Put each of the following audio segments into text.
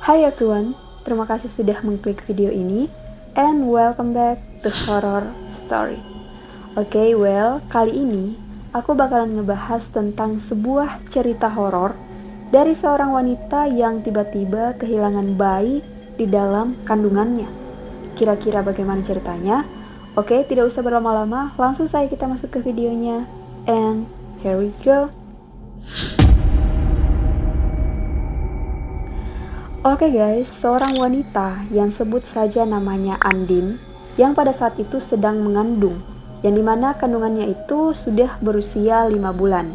Hi everyone, terima kasih sudah mengklik video ini and welcome back to Horror Story. Okay, well, kali ini aku bakalan ngebahas tentang sebuah cerita horor dari seorang wanita yang tiba-tiba kehilangan bayi di dalam kandungannya. Kira-kira bagaimana ceritanya? Oke, tidak usah berlama-lama, langsung saja kita masuk ke videonya. And here we go. Oke guys, seorang wanita yang sebut saja namanya Andin, yang pada saat itu sedang mengandung, yang dimana kandungannya itu sudah berusia 5 bulan.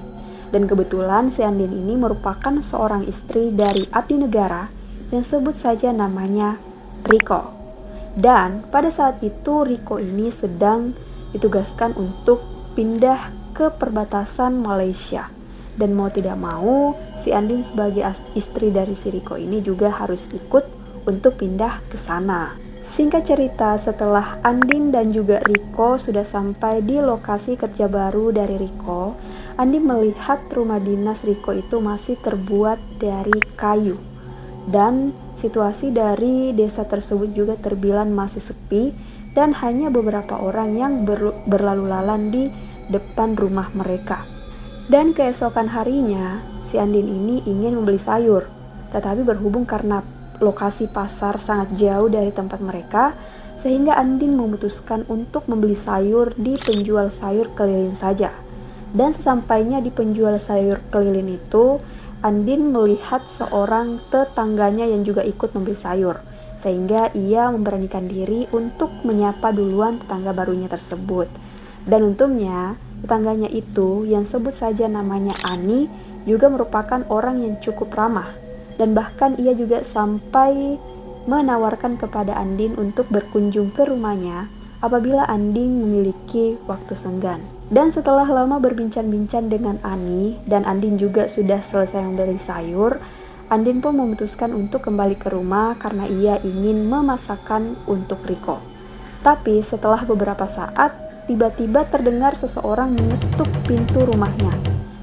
Dan kebetulan si Andin ini merupakan seorang istri dari abdi negara yang sebut saja namanya Riko. Dan pada saat itu Riko ini sedang ditugaskan untuk pindah ke perbatasan Malaysia. Dan mau tidak mau, si Andin sebagai istri dari si Riko ini juga harus ikut untuk pindah ke sana. Singkat cerita, setelah Andin dan juga Riko sudah sampai di lokasi kerja baru dari Riko, Andin melihat rumah dinas Riko itu masih terbuat dari kayu. Dan situasi dari desa tersebut juga terbilang masih sepi dan hanya beberapa orang yang berlalu-lalang di depan rumah mereka. Dan keesokan harinya, si Andin ini ingin membeli sayur, tetapi berhubung karena lokasi pasar sangat jauh dari tempat mereka, sehingga Andin memutuskan untuk membeli sayur di penjual sayur keliling saja. Dan sesampainya di penjual sayur keliling itu, Andin melihat seorang tetangganya yang juga ikut membeli sayur, sehingga ia memberanikan diri untuk menyapa duluan tetangga barunya tersebut. Dan untungnya, tetangganya itu yang sebut saja namanya Ani juga merupakan orang yang cukup ramah, dan bahkan ia juga sampai menawarkan kepada Andin untuk berkunjung ke rumahnya apabila Andin memiliki waktu senggang. Dan setelah lama berbincang-bincang dengan Ani, dan Andin juga sudah selesai membeli sayur, Andin pun memutuskan untuk kembali ke rumah karena ia ingin memasakkan untuk Riko. Tapi setelah beberapa saat, tiba-tiba terdengar seseorang mengetuk pintu rumahnya.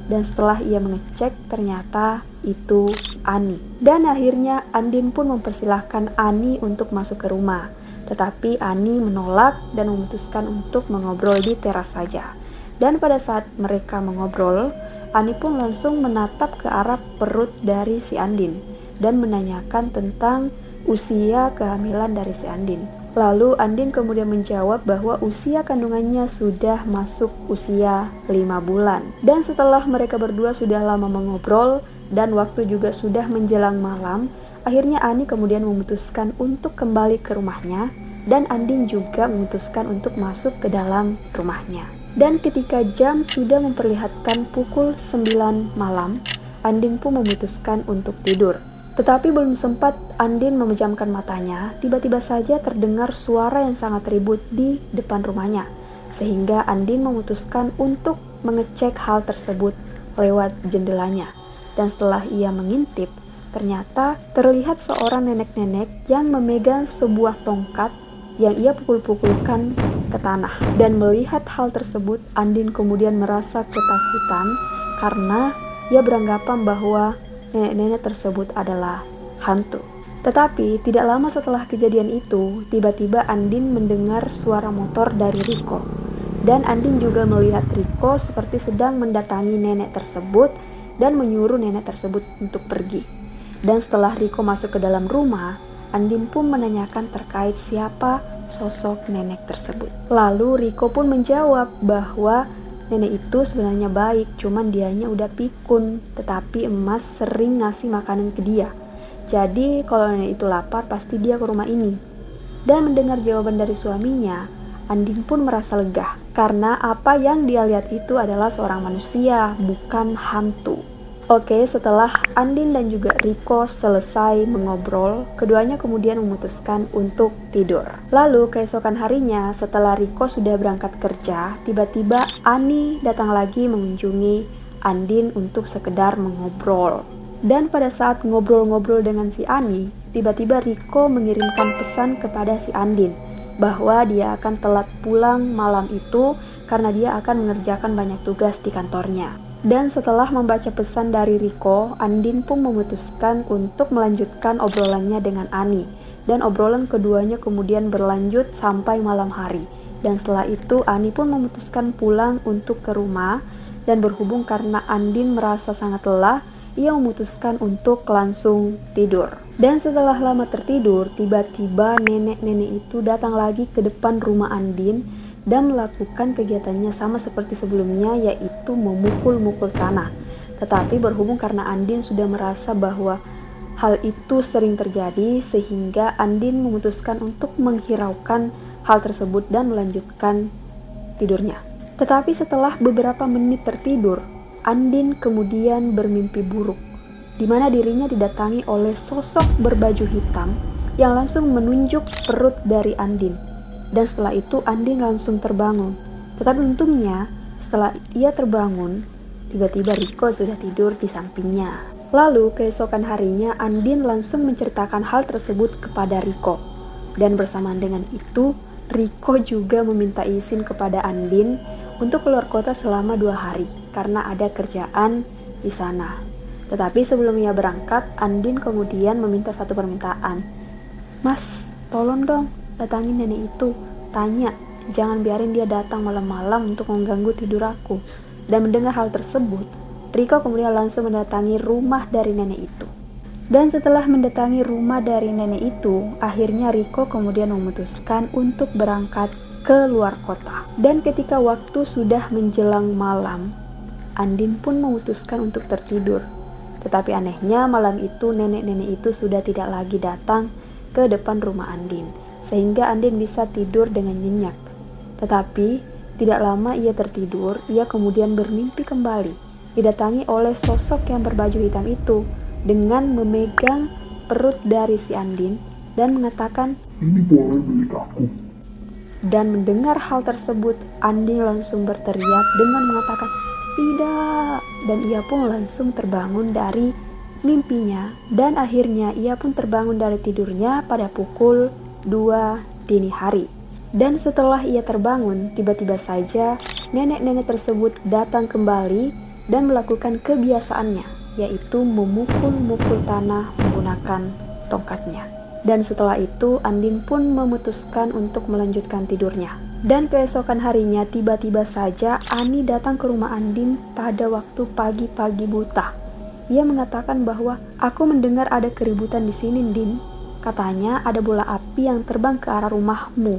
Dan setelah ia mengecek, ternyata itu Ani. Dan akhirnya Andin pun mempersilahkan Ani untuk masuk ke rumah. Tetapi Ani menolak dan memutuskan untuk mengobrol di teras saja. Dan pada saat mereka mengobrol, Ani pun langsung menatap ke arah perut dari si Andin dan menanyakan tentang usia kehamilan dari si Andin. Lalu Andin kemudian menjawab bahwa usia kandungannya sudah masuk usia 5 bulan. Dan setelah mereka berdua sudah lama mengobrol dan waktu juga sudah menjelang malam, akhirnya Ani kemudian memutuskan untuk kembali ke rumahnya, dan Andin juga memutuskan untuk masuk ke dalam rumahnya. Dan ketika jam sudah memperlihatkan pukul 9 malam, Andin pun memutuskan untuk tidur. Tetapi belum sempat Andin memejamkan matanya, tiba-tiba saja terdengar suara yang sangat ribut di depan rumahnya. Sehingga Andin memutuskan untuk mengecek hal tersebut lewat jendelanya. Dan setelah ia mengintip, ternyata terlihat seorang nenek-nenek yang memegang sebuah tongkat yang ia pukul-pukulkan ke tanah. Dan melihat hal tersebut, Andin kemudian merasa ketakutan karena ia beranggapan bahwa nenek-nenek tersebut adalah hantu. Tetapi tidak lama setelah kejadian itu, tiba-tiba Andin mendengar suara motor dari Riko. Dan Andin juga melihat Riko seperti sedang mendatangi nenek tersebut dan menyuruh nenek tersebut untuk pergi. Dan setelah Riko masuk ke dalam rumah, Andin pun menanyakan terkait siapa sosok nenek tersebut. Lalu Riko pun menjawab bahwa nenek itu sebenarnya baik, cuman dianya udah pikun, tetapi emas sering ngasih makanan ke dia. Jadi kalau nenek itu lapar, pasti dia ke rumah ini. Dan mendengar jawaban dari suaminya, Andin pun merasa lega, karena apa yang dia lihat itu adalah seorang manusia, bukan hantu. Oke, setelah Andin dan juga Riko selesai mengobrol, keduanya kemudian memutuskan untuk tidur. Lalu keesokan harinya, setelah Riko sudah berangkat kerja, tiba-tiba Ani datang lagi mengunjungi Andin untuk sekedar mengobrol. Dan pada saat ngobrol-ngobrol dengan si Ani, tiba-tiba Riko mengirimkan pesan kepada si Andin bahwa dia akan telat pulang malam itu karena dia akan mengerjakan banyak tugas di kantornya. Dan setelah membaca pesan dari Rico, Andin pun memutuskan untuk melanjutkan obrolannya dengan Ani. Dan obrolan keduanya kemudian berlanjut sampai malam hari. Dan setelah itu Ani pun memutuskan pulang untuk ke rumah. Dan berhubung karena Andin merasa sangat lelah, ia memutuskan untuk langsung tidur. Dan setelah lama tertidur, tiba-tiba nenek-nenek itu datang lagi ke depan rumah Andin dan melakukan kegiatannya sama seperti sebelumnya, yaitu memukul-mukul tanah. Tetapi berhubung karena Andin sudah merasa bahwa hal itu sering terjadi, sehingga Andin memutuskan untuk menghiraukan hal tersebut dan melanjutkan tidurnya. Tetapi setelah beberapa menit tertidur, Andin kemudian bermimpi buruk, di mana dirinya didatangi oleh sosok berbaju hitam yang langsung menunjuk perut dari Andin. Dan setelah itu Andin langsung terbangun. Tetapi untungnya setelah ia terbangun, tiba-tiba Rico sudah tidur di sampingnya. Lalu keesokan harinya Andin langsung menceritakan hal tersebut kepada Rico. Dan bersamaan dengan itu Rico juga meminta izin kepada Andin untuk keluar kota selama 2 hari karena ada kerjaan di sana. Tetapi sebelum ia berangkat, Andin kemudian meminta satu permintaan. "Mas, tolong dong datangin nenek itu, tanya jangan biarin dia datang malam-malam untuk mengganggu tidur aku." Dan mendengar hal tersebut, Rico kemudian langsung mendatangi rumah dari nenek itu. Dan setelah mendatangi rumah dari nenek itu, akhirnya Rico kemudian memutuskan untuk berangkat ke luar kota. Dan ketika waktu sudah menjelang malam, Andin pun memutuskan untuk tertidur. Tetapi anehnya malam itu nenek-nenek itu sudah tidak lagi datang ke depan rumah Andin, sehingga Andin bisa tidur dengan nyenyak. Tetapi tidak lama ia tertidur, ia kemudian bermimpi kembali didatangi oleh sosok yang berbaju hitam itu dengan memegang perut dari si Andin dan mengatakan, "Ini boleh milik aku." Dan mendengar hal tersebut Andin langsung berteriak dengan mengatakan tidak, dan ia pun langsung terbangun dari mimpinya. Dan akhirnya ia pun terbangun dari tidurnya pada pukul 2 dini hari. Dan setelah ia terbangun, tiba-tiba saja nenek-nenek tersebut datang kembali dan melakukan kebiasaannya, yaitu memukul-mukul tanah menggunakan tongkatnya. Dan setelah itu Andin pun memutuskan untuk melanjutkan tidurnya. Dan keesokan harinya tiba-tiba saja Ani datang ke rumah Andin pada waktu pagi-pagi buta. Ia mengatakan bahwa, "Aku mendengar ada keributan di sini, Din. Katanya ada bola api yang terbang ke arah rumahmu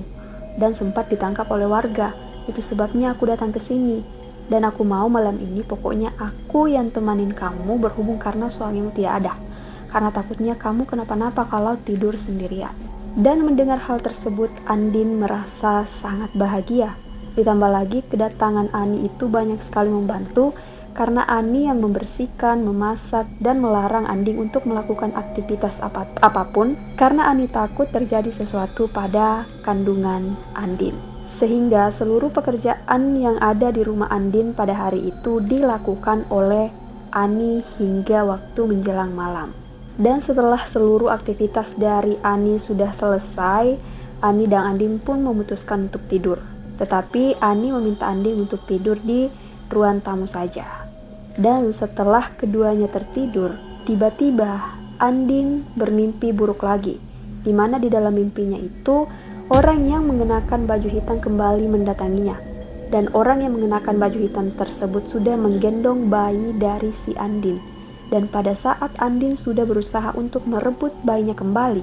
dan sempat ditangkap oleh warga. Itu sebabnya aku datang ke sini. Dan aku mau malam ini pokoknya aku yang temanin kamu, berhubung karena suamimu tidak ada. Karena takutnya kamu kenapa-napa kalau tidur sendirian." Dan mendengar hal tersebut Andin merasa sangat bahagia. Ditambah lagi kedatangan Ani itu banyak sekali membantu, karena Ani yang membersihkan, memasak, dan melarang Andin untuk melakukan aktivitas apapun karena Ani takut terjadi sesuatu pada kandungan Andin. Sehingga seluruh pekerjaan yang ada di rumah Andin pada hari itu dilakukan oleh Ani hingga waktu menjelang malam. Dan setelah seluruh aktivitas dari Ani sudah selesai, Ani dan Andin pun memutuskan untuk tidur. Tetapi Ani meminta Andin untuk tidur di ruang tamu saja. Dan setelah keduanya tertidur, tiba-tiba Andin bermimpi buruk lagi, di mana di dalam mimpinya itu orang yang mengenakan baju hitam kembali mendatanginya. Dan orang yang mengenakan baju hitam tersebut sudah menggendong bayi dari si Andin. Dan pada saat Andin sudah berusaha untuk merebut bayinya kembali,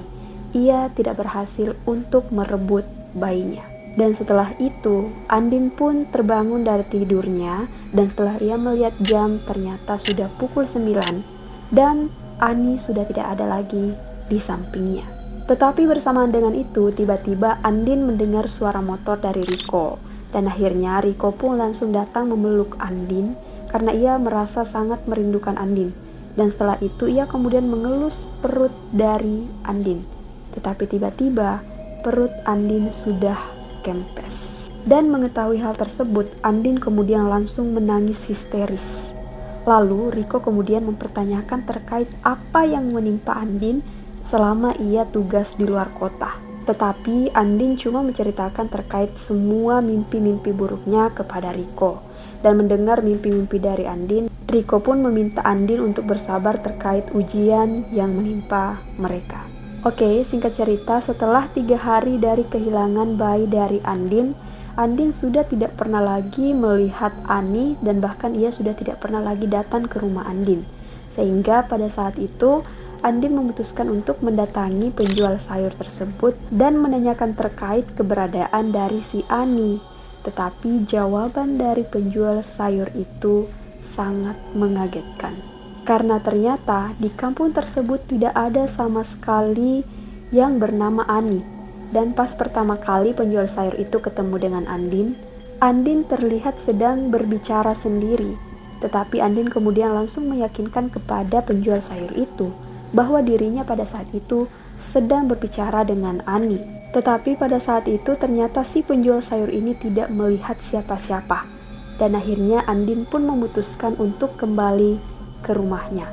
ia tidak berhasil untuk merebut bayinya. Dan setelah itu Andin pun terbangun dari tidurnya, dan setelah ia melihat jam ternyata sudah pukul 9 dan Ani sudah tidak ada lagi di sampingnya. Tetapi bersamaan dengan itu tiba-tiba Andin mendengar suara motor dari Rico, dan akhirnya Rico pun langsung datang memeluk Andin karena ia merasa sangat merindukan Andin. Dan setelah itu ia kemudian mengelus perut dari Andin, tetapi tiba-tiba perut Andin sudah kempes. Dan mengetahui hal tersebut, Andin kemudian langsung menangis histeris. Lalu Rico kemudian mempertanyakan terkait apa yang menimpa Andin selama ia tugas di luar kota. Tetapi Andin cuma menceritakan terkait semua mimpi-mimpi buruknya kepada Rico. Dan mendengar mimpi-mimpi dari Andin, Riko pun meminta Andin untuk bersabar terkait ujian yang menimpa mereka. Oke, singkat cerita, setelah 3 hari dari kehilangan bayi dari Andin, Andin sudah tidak pernah lagi melihat Ani dan bahkan ia sudah tidak pernah lagi datang ke rumah Andin. Sehingga pada saat itu, Andin memutuskan untuk mendatangi penjual sayur tersebut dan menanyakan terkait keberadaan dari si Ani. Tetapi jawaban dari penjual sayur itu sangat mengagetkan. Karena ternyata di kampung tersebut tidak ada sama sekali yang bernama Ani. Dan pas pertama kali penjual sayur itu ketemu dengan Andin, Andin terlihat sedang berbicara sendiri. Tetapi Andin kemudian langsung meyakinkan kepada penjual sayur itu bahwa dirinya pada saat itu sedang berbicara dengan Ani. Tetapi pada saat itu ternyata si penjual sayur ini tidak melihat siapa-siapa. Dan akhirnya Andin pun memutuskan untuk kembali ke rumahnya.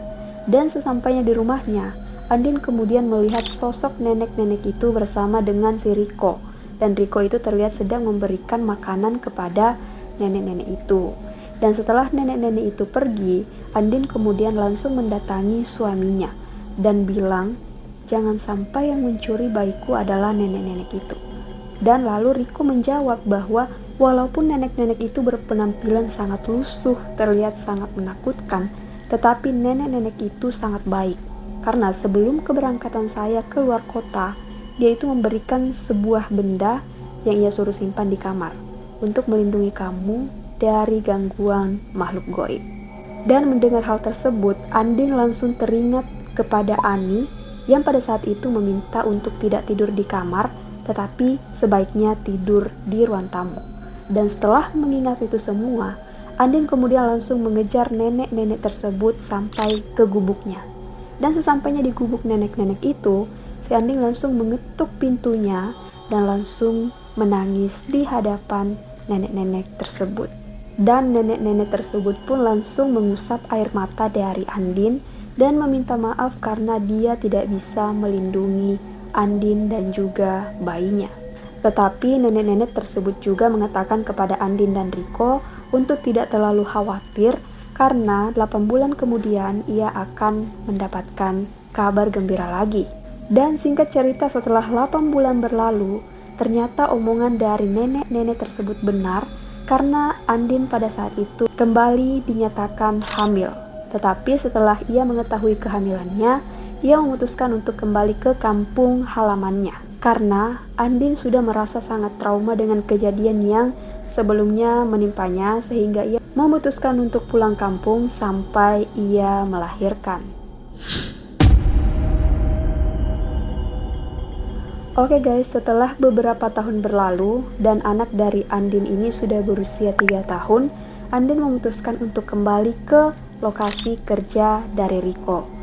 Dan sesampainya di rumahnya, Andin kemudian melihat sosok nenek-nenek itu bersama dengan si Riko. Dan Riko itu terlihat sedang memberikan makanan kepada nenek-nenek itu. Dan setelah nenek-nenek itu pergi, Andin kemudian langsung mendatangi suaminya dan bilang, "Jangan sampai yang mencuri bayiku adalah nenek-nenek itu." Dan lalu Riko menjawab bahwa walaupun nenek-nenek itu berpenampilan sangat lusuh, terlihat sangat menakutkan, tetapi nenek-nenek itu sangat baik, karena sebelum keberangkatan saya keluar kota, dia itu memberikan sebuah benda yang ia suruh simpan di kamar untuk melindungi kamu dari gangguan makhluk gaib. Dan mendengar hal tersebut, Andin langsung teringat kepada Ani yang pada saat itu meminta untuk tidak tidur di kamar, tetapi sebaiknya tidur di ruang tamu. Dan setelah mengingat itu semua, Andin kemudian langsung mengejar nenek-nenek tersebut sampai ke gubuknya. Dan sesampainya di gubuk nenek-nenek itu, si Andin langsung mengetuk pintunya dan langsung menangis di hadapan nenek-nenek tersebut. Dan nenek-nenek tersebut pun langsung mengusap air mata dari Andin dan meminta maaf karena dia tidak bisa melindungi Andin dan juga bayinya. Tetapi nenek-nenek tersebut juga mengatakan kepada Andin dan Riko untuk tidak terlalu khawatir karena 8 bulan kemudian ia akan mendapatkan kabar gembira lagi. Dan singkat cerita, setelah 8 bulan berlalu, ternyata omongan dari nenek-nenek tersebut benar karena Andin pada saat itu kembali dinyatakan hamil. Tetapi setelah ia mengetahui kehamilannya, ia memutuskan untuk kembali ke kampung halamannya karena Andin sudah merasa sangat trauma dengan kejadian yang sebelumnya menimpanya, sehingga ia memutuskan untuk pulang kampung sampai ia melahirkan. Oke guys, setelah beberapa tahun berlalu dan anak dari Andin ini sudah berusia 3 tahun, Andin memutuskan untuk kembali ke lokasi kerja dari Riko.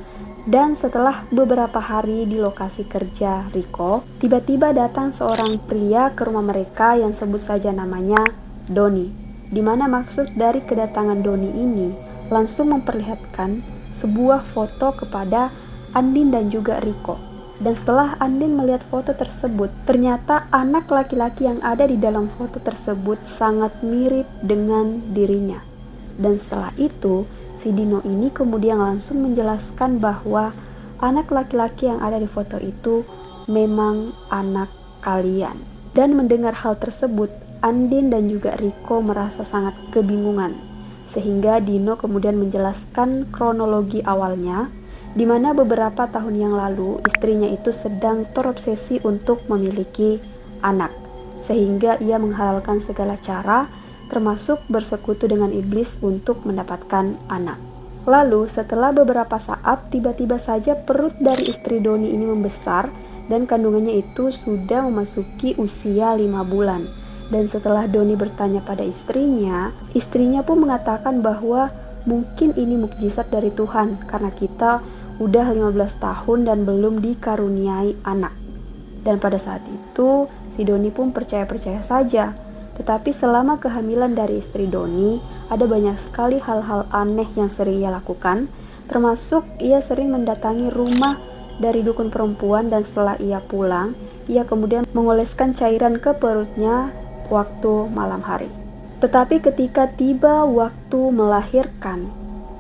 Dan setelah beberapa hari di lokasi kerja Riko, tiba-tiba datang seorang pria ke rumah mereka yang sebut saja namanya Doni. Dimana maksud dari kedatangan Doni ini langsung memperlihatkan sebuah foto kepada Andin dan juga Riko. Dan setelah Andin melihat foto tersebut, ternyata anak laki-laki yang ada di dalam foto tersebut sangat mirip dengan dirinya. Dan setelah itu, si Dino ini kemudian langsung menjelaskan bahwa anak laki-laki yang ada di foto itu memang anak kalian. Dan mendengar hal tersebut, Andin dan juga Riko merasa sangat kebingungan. Sehingga Dino kemudian menjelaskan kronologi awalnya, di mana beberapa tahun yang lalu istrinya itu sedang terobsesi untuk memiliki anak. Sehingga ia menghalalkan segala cara termasuk bersekutu dengan iblis untuk mendapatkan anak. Lalu setelah beberapa saat, tiba-tiba saja perut dari istri Doni ini membesar dan kandungannya itu sudah memasuki usia 5 bulan. Dan setelah Doni bertanya pada istrinya, istrinya pun mengatakan bahwa mungkin ini mukjizat dari Tuhan karena kita udah 15 tahun dan belum dikaruniai anak. Dan pada saat itu si Doni pun percaya-percaya saja. Tetapi selama kehamilan dari istri Doni, ada banyak sekali hal-hal aneh yang sering ia lakukan, termasuk ia sering mendatangi rumah dari dukun perempuan dan setelah ia pulang, ia kemudian mengoleskan cairan ke perutnya waktu malam hari. Tetapi ketika tiba waktu melahirkan,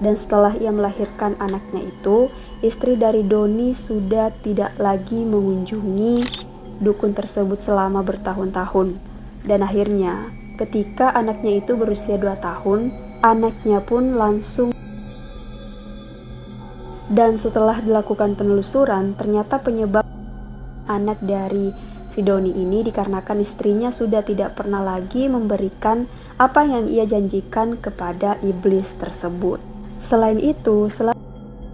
Dan setelah ia melahirkan anaknya itu, istri dari Doni sudah tidak lagi mengunjungi dukun tersebut selama bertahun-tahun. Dan akhirnya, ketika anaknya itu berusia 2 tahun, anaknya pun langsung. Dan setelah dilakukan penelusuran, ternyata penyebab anak dari si Doni ini dikarenakan istrinya sudah tidak pernah lagi memberikan apa yang ia janjikan kepada iblis tersebut. Selain itu,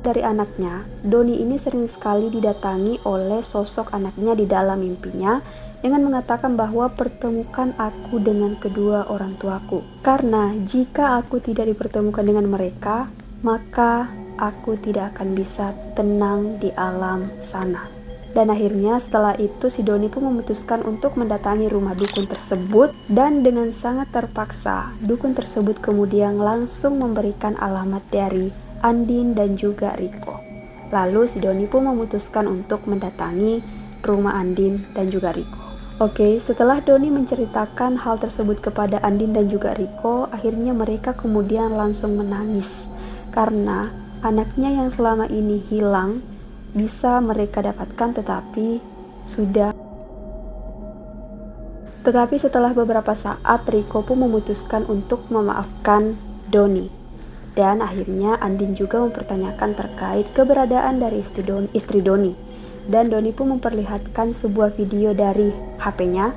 dari anaknya, Doni ini sering sekali didatangi oleh sosok anaknya di dalam mimpinya dengan mengatakan bahwa pertemukan aku dengan kedua orang tuaku. Karena jika aku tidak dipertemukan dengan mereka, maka aku tidak akan bisa tenang di alam sana. Dan akhirnya setelah itu si Doni pun memutuskan untuk mendatangi rumah dukun tersebut, dan dengan sangat terpaksa dukun tersebut kemudian langsung memberikan alamat dari Andin dan juga Riko. Lalu si Doni pun memutuskan untuk mendatangi rumah Andin dan juga Riko. Oke, setelah Doni menceritakan hal tersebut kepada Andin dan juga Riko, akhirnya mereka kemudian langsung menangis karena anaknya yang selama ini hilang bisa mereka dapatkan, tetapi setelah beberapa saat Riko pun memutuskan untuk memaafkan Doni. Dan akhirnya Andin juga mempertanyakan terkait keberadaan dari istri Doni. Dan Doni pun memperlihatkan sebuah video dari HP-nya,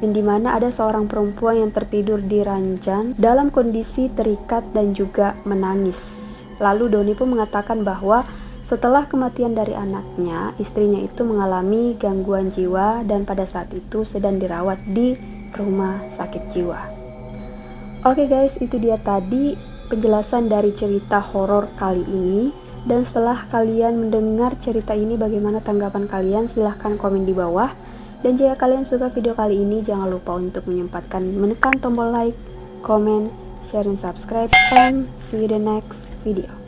yang dimana ada seorang perempuan yang tertidur di ranjang dalam kondisi terikat dan juga menangis. Lalu Doni pun mengatakan bahwa setelah kematian dari anaknya, istrinya itu mengalami gangguan jiwa dan pada saat itu sedang dirawat di rumah sakit jiwa. Oke guys, itu dia tadi penjelasan dari cerita horor kali ini. Dan setelah kalian mendengar cerita ini, bagaimana tanggapan kalian? Silahkan komen di bawah. Dan jika kalian suka video kali ini, jangan lupa untuk menyempatkan menekan tombol like, comment, share, dan subscribe. And see you the next video.